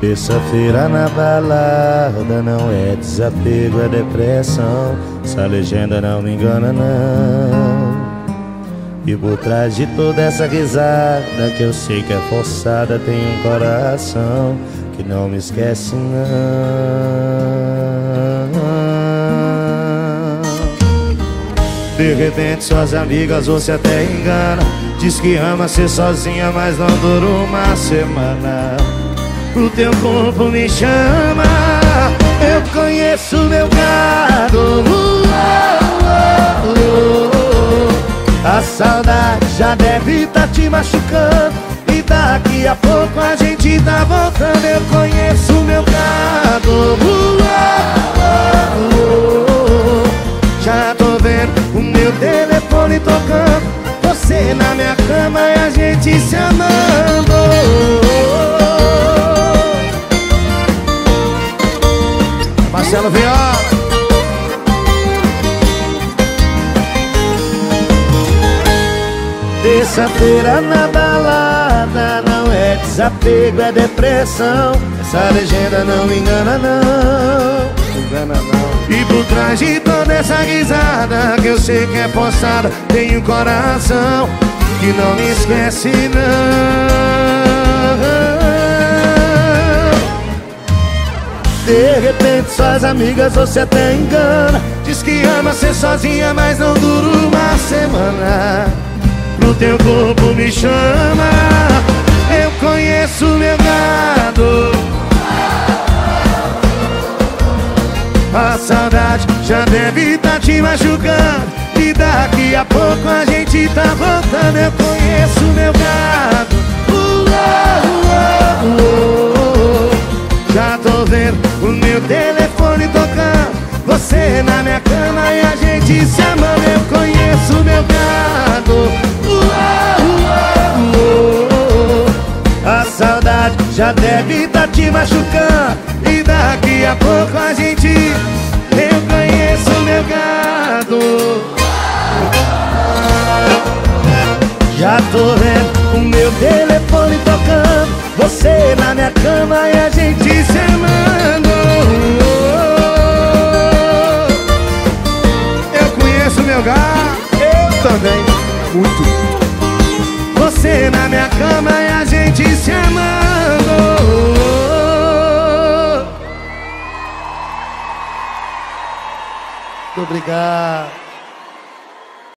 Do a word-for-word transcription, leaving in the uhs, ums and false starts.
Terça-feira na balada não é desapego, é depressão. Essa legenda não me engana não. E por trás de toda essa risada que eu sei que é forçada, tem um coração que não me esquece não. De repente suas amigas você até engana, diz que ama ser sozinha, mas não dura uma semana. O teu corpo me chama, eu conheço meu gado. Uh, oh, oh, oh. A saudade já deve tá te machucando, e daqui a pouco a gente tá voltando. Eu conheço meu gado. Uh, oh, oh, oh. Já tô vendo o meu telefone tocando, você na minha cama e a gente se amando. Oh, oh, oh. Marcelo Viola. Terça-feira na balada não é desapego, é depressão. Essa legenda não me engana não, engana não. E por trás de toda essa guisada que eu sei que é forçada, tem um coração que não me esquece não. De repente suas amigas você até engana, diz que ama ser sozinha, mas não dura uma semana. Pro teu corpo me chama, eu conheço meu gado. A saudade já deve tá te machucando, e daqui a pouco a gente tá voltando. Eu conheço meu gado. Uh, uh, uh, uh, uh. Já tô vendo o meu telefone tocando, você na minha cama e a gente se amando. Eu conheço meu gado. Uh, uh, uh, uh, uh. A saudade já deve tá te machucando, e daqui a pouco a gente... Eu conheço meu gado. Já tô vendo o meu telefone tocando, você na minha cama e a gente se amando. Eu conheço meu gato. Eu também, muito. Você na minha cama e a gente se amando. Muito obrigado.